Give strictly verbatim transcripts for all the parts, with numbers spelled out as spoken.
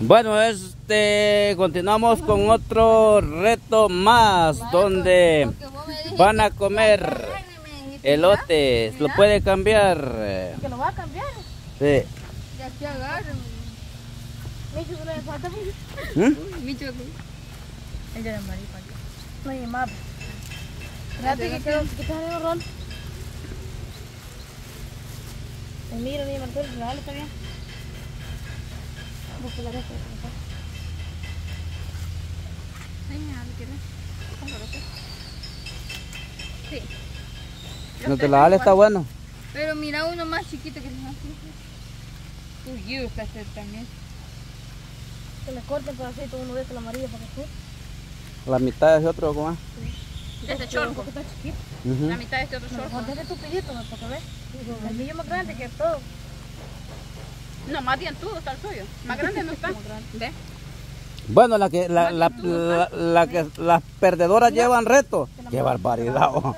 Bueno, este continuamos con otro reto más, donde van a comer elotes. Lo puede cambiar. ¿Que lo va a cambiar? Sí. De aquí agárrenme. Micho, ¿qué le falta? Micho, ¿qué? El de la marí falta. No hay más. Rápido, que te hagan un rol. Mira, mira, Marcelo, dale, está bien. No te la vale, está bueno. Pero mira uno más chiquito que no. Uy, está también. Que le corten por aceite uno de la amarilla para que la mitad de ese otro, ¿cómo es? De este chorco. La mitad de este otro chorco. Déjate tu pellito, ¿no? Para que veas. El mío más grande que todo. No, más bien tú está el suyo. Más grande no está. ¿Ve? Bueno, la que, la, la, la, la que las perdedoras no llevan reto. ¡Qué barbaridad! Oh.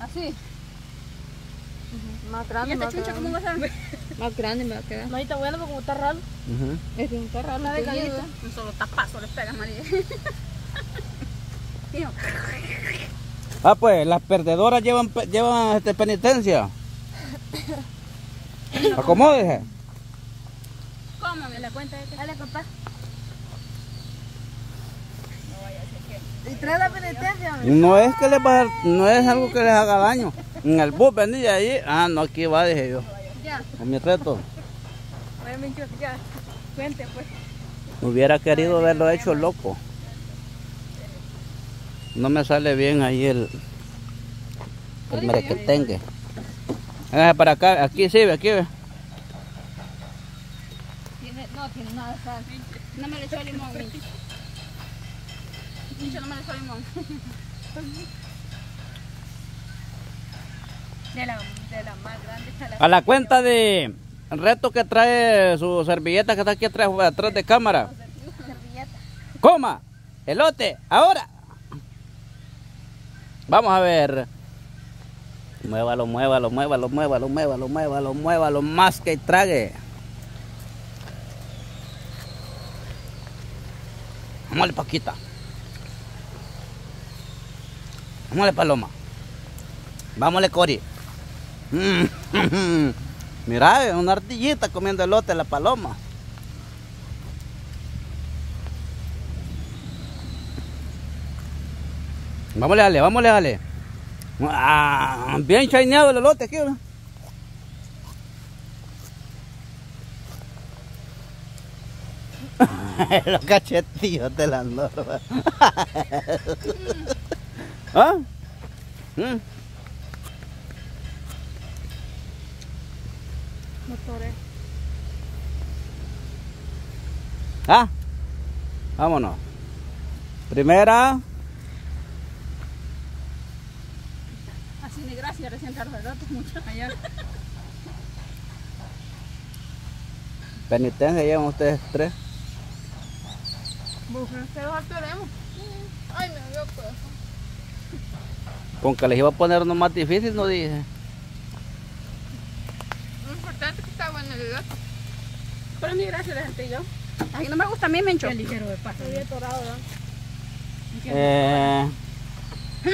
Así. Uh-huh. Más grande. ¿Y esta chucha cómo va a ser? Más grande me va a quedar. No, está bueno porque está raro. Uh-huh. Es que está raro. La de galleta. Un solo tapazo les pegas, María. Ah, pues, las perdedoras llevan, llevan este, penitencia. Acomódese. ¿Cómo me la cuenta de este? Dale, papá. No vaya a ser que. Y trae la penitencia. No es que les va a, no es algo que les haga daño. En el bus venía ahí. Ah, no, aquí va, dije yo. Ya. Con mi reto. Bueno, Mincho, ya. Cuente, pues. Hubiera querido haberlo hecho loco. No me sale bien ahí el. El merequetengue. Ah, para acá, aquí sí, ve, aquí ve. Tiene, no tiene nada, ¿sabes? No me le echó limón, Mincho, no me le echó limón. De la, de la más grande a la, a la cuenta de reto que trae su servilleta que está aquí atrás, atrás de cámara. Coma, elote, ahora. Vamos a ver. Muévalo, muévalo, muévalo, muévalo, muévalo, muévalo, muévalo, más que trague. Vámonos, Paquita. Vámonos, Paloma. Vámonos, Cori. Mirá, una ardillita comiendo elote la paloma. Vámonos, Ale, vámonos, Ale. Ah, bien chaineado el elote aquí, ¿no? Los cachetillos de la norma. ¿Ah? ¿Mm? Motores. Ah, vámonos. Primera. Gracias, recién cargo el rato, mucho mayor. Penitencia llevan ustedes tres. Ustedes alteremos. Ay, me dio peso. Con que les iba a poner uno más difícil, no dije. Lo importante es que está bueno el gato. Pero mi gracia les ante yo. Ay, no me gusta a mí, Mincho. Qué ligero de paso. Estoy atorado, ¿no? Eh...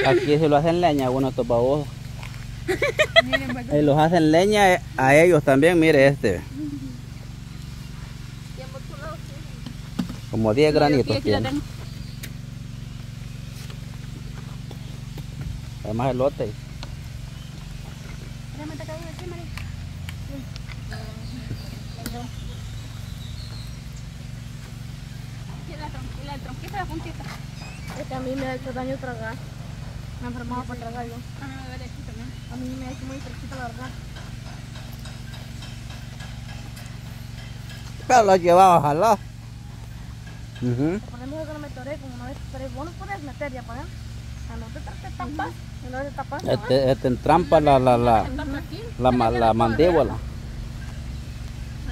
Aquí se lo hacen leña a uno estos babos. Y los hacen leña a ellos también, mire este. Como diez granitos tiene. Además elote. La tronquita, la puntita. Es que a mí me ha hecho daño tragar. Me he enfermado por tragar yo. A mí me duele aquí también. A mí me ha hecho muy fresquita, la verdad. Pero lo llevaba, ojalá. Uh -huh. Ponemos que no me toré, como una vez toré. Vos no podés meter ya para allá. O sea, no te tapas. No te tapas. Este, este entrampa la, la, la, la, la, la, la mandíbula.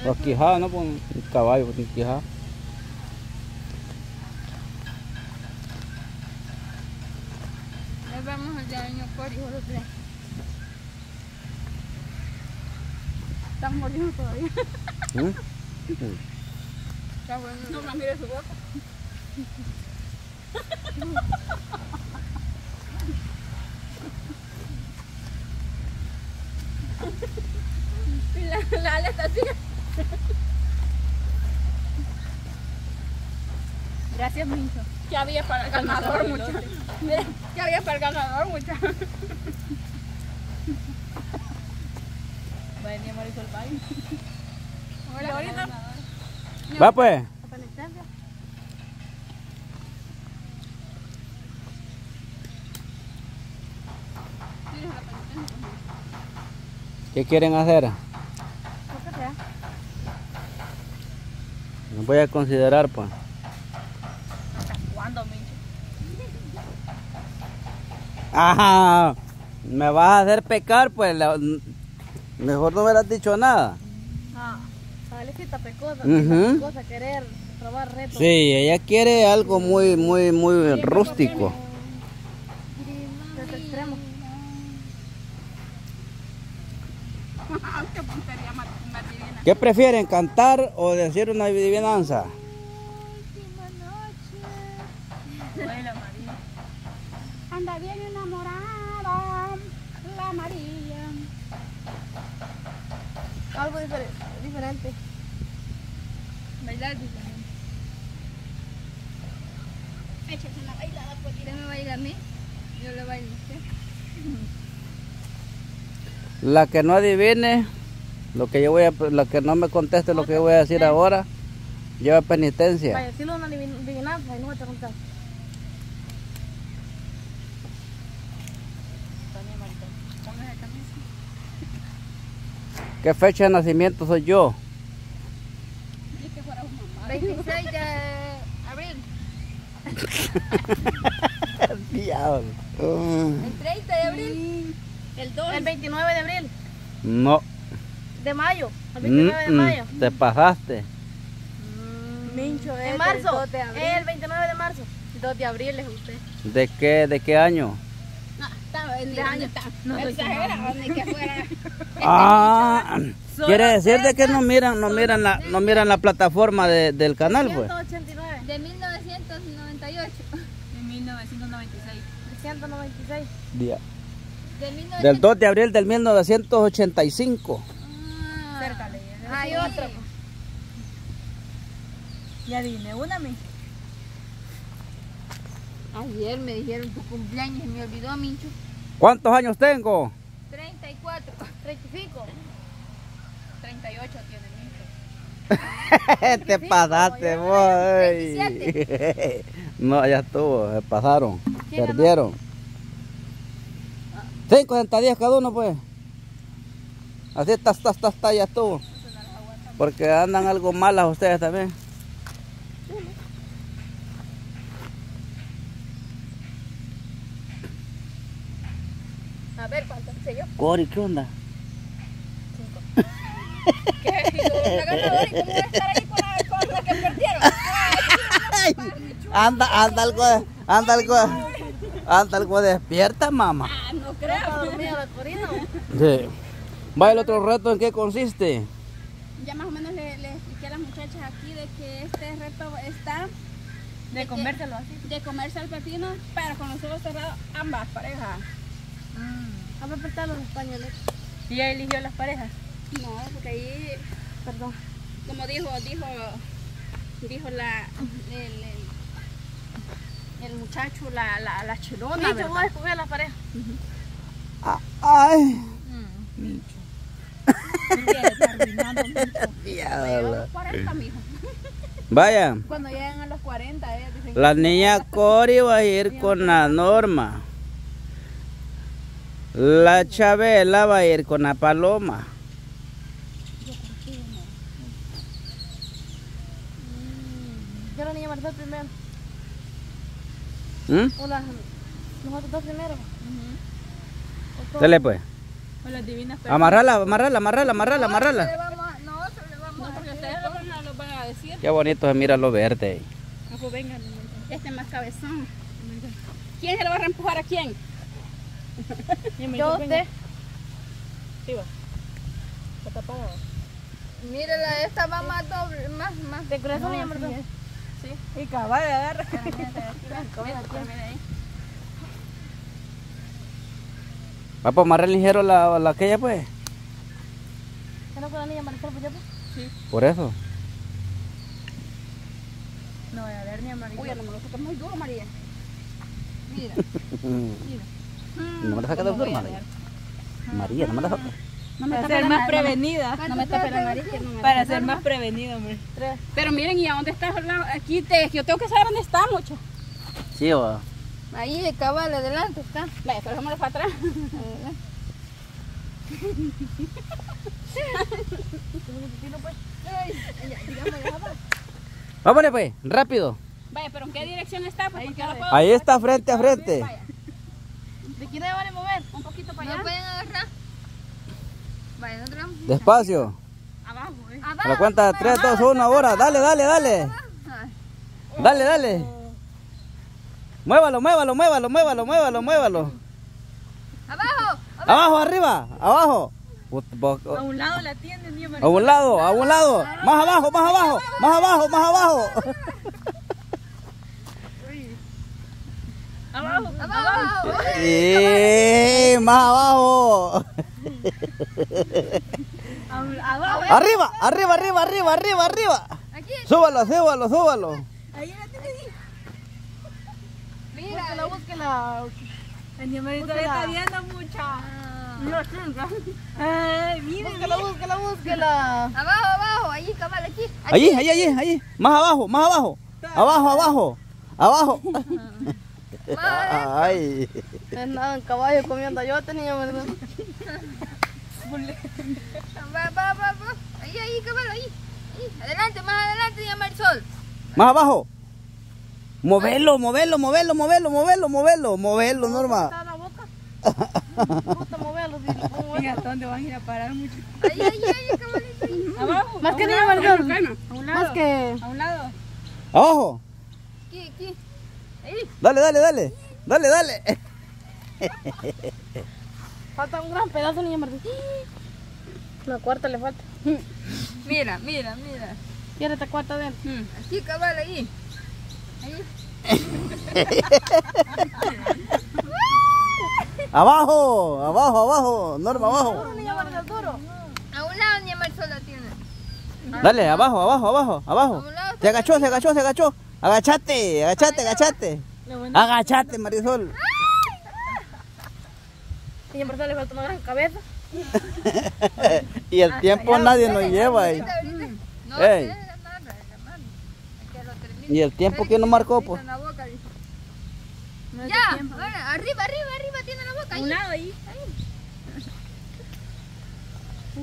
Los quijados, no por un caballo, por un quijado. Vamos al daño por hijo de tres. Están molidos todavía. ¿Eh? Está bueno. No, no mire su boca. La, la ala está así. Gracias, Mincho. ¿Qué había para el ganador, muchachos? Mira, ¿qué había para el ganador, muchachos? Va a venir Marisol Valle. Hola, ahorita. Va pues. ¿Qué quieren hacer? No voy a considerar, pues. ¿Hasta cuándo, Mincho? Ajá. Me vas a hacer pecar, pues. Mejor no hubieras dicho nesta ah, pecosa, uh -huh. pecosa, querer probar retos. Sí, ella quiere algo muy, muy, muy sí, rústico. Desde extremo. ¿Qué prefieren, cantar o decir una adivinanza? Última noche. Bueno, María. Anda bien enamorada la María. Algo diferente. diferente. Bailar diferente. Échate una bailada, pues. ¿Usted me baila a mí? Yo le bailo a usted. La que no adivine, lo que yo voy a, la que no me conteste lo que yo voy a decir ahora, lleva penitencia. Vaya, si no una adivinanza y no voy a preguntar. ¿Qué fecha de nacimiento soy yo? veintiséis de abril. Diablo. ¿El treinta de abril? ¿El dos? ¿El veintinueve de abril? No. ¿De mayo? ¿El veintinueve de mayo? Te pasaste. Mincho, es ¿en marzo? El, de abril. El veintinueve de marzo. El dos de abril es usted. ¿De qué, de qué año? Ah, quiere decir de que no miran, no miran la, no miran la plataforma de, del canal, pues. De mil novecientos noventa y ocho. De mil novecientos noventa y seis. trescientos noventa y seis. Día. Del dos de abril del mil novecientos ochenta y cinco. Ah, cércale. Hay otra. Ya dime, una me. Ayer me dijeron tu cumpleaños, me olvidó, Mincho. ¿Cuántos años tengo? treinta y cuatro. ¿treinta y cinco? treinta y ocho tiene, Mincho. Te pasaste vos. No, ya estuvo, se pasaron. Perdieron. cinco sentadillas cada uno, pues. Así está, está, está, está, ya estuvo. Porque andan algo malas ustedes también. A ver, ¿cuánto sé yo? Cori, ¿qué onda? Cinco. ¿Qué? ¿La ganadora? ¿Y cómo voy a estar ahí con la, con la que perdieron? Ay, anda, anda algo, anda algo, anda algo despierta, mamá. Ah, no creo. ¿Está dormida la Corina? Sí. Va, el otro reto, ¿en qué consiste? Ya más o menos le, le expliqué a las muchachas aquí de que este reto está... De, de comérselo así. De comerse al pepino, pero con los ojos cerrados, ambas parejas. Vamos a apretar los españoles. ¿Y ya eligió las parejas? No, porque ahí, perdón, como dijo, dijo, dijo la, el, el, el muchacho, la, la, la Chelona, Mincho, voy a escoger las parejas. Uh-huh. Ay, mm, Mincho. Vaya. Cuando lleguen a los cuarenta, ellas dicen que... La niña Cori va a ir con la Norma. La Chabela va a ir con la Paloma. Yo la niña Marisol primero. ¿Mm? O las, nosotros dos primero. Uh-huh. Dale pues. O las divinas. Amarrala, amarrala, amarrala, amarrala, amarrala. No, se le vamos a, no, se le vamos no, porque ustedes no lo van a decir. Qué bonito se mira lo verde. Ah, pues vengan, este es más cabezón. ¿Quién se lo va a reempujar a quién? Yo usted. Sí, va. Está tapada. Mírala, esta va más doble, Ajá. ¿Te crees no, llamas tú? Sí. Y cabal, agarra. Va, pues más ligero la, la aquella, pues. ¿Que no puedan llamar ligero, pues ya, pues? Sí. Por eso. No, a ver, ni a María. Uy, a lo mejor está muy duro, María. Mira. Mira. No me la saques de duro, María. María, no me la saques. No me para ser más prevenida. No me está pelando nariz. Para ser más prevenida, hombre. Pero miren, ¿y a dónde estás? Aquí te, yo tengo que saber dónde está, mucho. Sí, va. Ahí, de cabal, adelante está. Vaya, pero déjame para atrás. Vámonos, pues, rápido. Vaya, pero ¿en qué dirección está? Pues, ahí, está, puedo ahí está, frente a frente. Vaya. ¿De quién le van a mover? Un poquito para allá. ¿No pueden agarrar? Vaya, nosotros. Despacio. Abajo, eh. Abajo. A la cuenta de tres, dos, uno, ahora. Dale, dale, dale. Dale, dale. Muévalo, muévalo, muévalo, muévalo, muévalo, muévalo. Abajo, abajo, abajo, arriba, abajo. A un lado la tienda, mi hermano. A un lado, a un lado. Más abajo, más abajo, más abajo, más abajo. Abajo, abajo. Sí, más abajo. Arriba, arriba, arriba, arriba, arriba, arriba. Súbalo, súbalo, súbalo. La búsquela. El llamadito le está viendo mucha. No, chunga. Ay, mira. Búsquela, búsquela, búsquela. Abajo, abajo. Allí, cabal, aquí. Allí, allí, allí, allí. Más abajo, más abajo. Abajo, abajo. Abajo. Ay. Andaba en caballo comiendo ayote, niña, ¿verdad? Va, va, va, va. Ahí, ahí, cabal, ahí. Adelante, más adelante, niña Marisol. Más abajo. Movelo, movelo, movelo, movelo, movelo, movelo, movelo, Norma. ¿Está la boca? Me gusta moverlo, mira, ¿hasta dónde van a ir a parar mucho? Ahí, ahí, ahí, cabalito, ahí. Abajo. Más que niña Marisol. A un lado. Más que... A un lado. Abajo. Aquí, aquí. Ahí. Dale, dale, dale. Dale, dale. Falta un gran pedazo, niña Marisol. La cuarta le falta. Mira, mira, mira. Quiere esta cuarta de él. Aquí, cabal, ahí. Abajo, abajo, abajo, Norma, abajo. A un lado ni Marisol la tiene. Dale, abajo, abajo, abajo, abajo. Se agachó, se agachó, se agachó. Agachate, agachate, agachate. Agachate, Marisol. Niña Marisol le falta una gran cabeza. Y el tiempo nadie nos lleva ahí. Y el tiempo que no marcó, pues. La boca, no ya, ahora, arriba, arriba, arriba, tiene la boca. Un lado ahí. Ahí.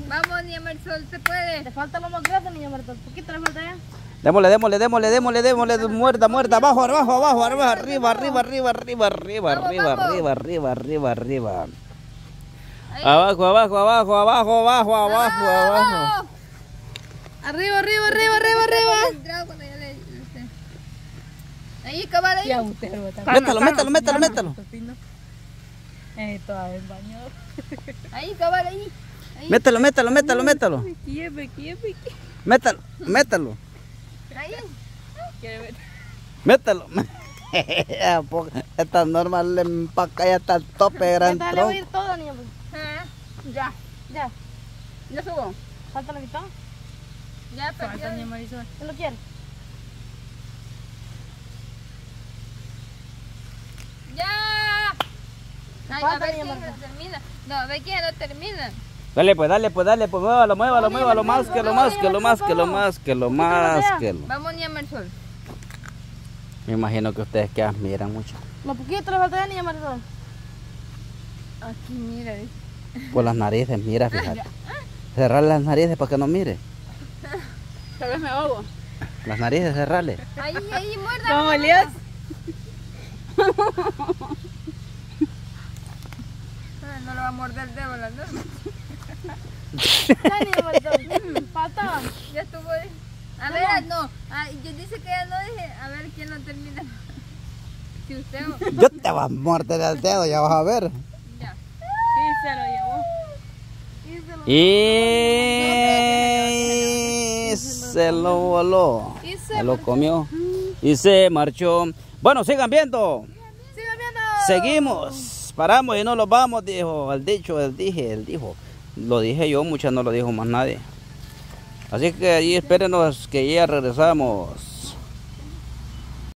Vamos, niña Marisol, se puede. Le falta lo más grande, niña Marisol. Poquito le falta ya. Démosle, démosle, démosle, démosle, démosle. Muerda, muerda, abajo, abajo, abajo, arriba, arriba, arriba, arriba, arriba, arriba, arriba, arriba, arriba, arriba, arriba. Abajo, abajo, abajo, abajo, abajo, abajo, abajo. Arriba, arriba, arriba, arriba, arriba. Ahí, cabal, ahí. Métalo, métalo, métalo, métalo. Eh, todavía en baño. Ahí, cabal, ahí. Métalo, métalo, métalo, métalo. Métalo, métalo. Ahí. Métalo. Esta Norma le empaca ya hasta el tope, gran tronco. Déjale oír todo, niña. Ya, ya. Ya subo. ¿Falta la mitad? Ya, pero falta, niña Marisol. ¿Tú lo quieres? Ya. Ay, a ver quién lo termina. No, a ver quién lo termina. Dale, pues, dale, pues, dale, pues, muévalo, muévalo, muévalo, más que lo más, que lo más, que lo más, que lo más, que lo. Vamos, niña Marisol. Me imagino que ustedes que admiran mucho. Lo poquito le falta, niña Marisol. Aquí, mira. Por las narices, mira, fíjate. Cerrar las narices para que no mire. Tal vez me ahogo. Las narices, cerrarle. Ahí, ahí, muerda. ¿Cómo olías? No lo va a morder el dedo, la Norma. Ya estuvo. A ver, no. Yo dice que ya no dije. A ver quién lo termina. Si usted. Yo te voy a morder el dedo, ya vas a ver. Ya. Y se lo llevó. Y se lo llevó. se lo voló. Y se, se lo comió. Y se marchó. Bueno, sigan viendo. Sigan viendo. Seguimos. Paramos y no los vamos, dijo. El dicho, el dije, el dijo. Lo dije yo, muchas no lo dijo más nadie. Así que ahí espérenos que ya regresamos.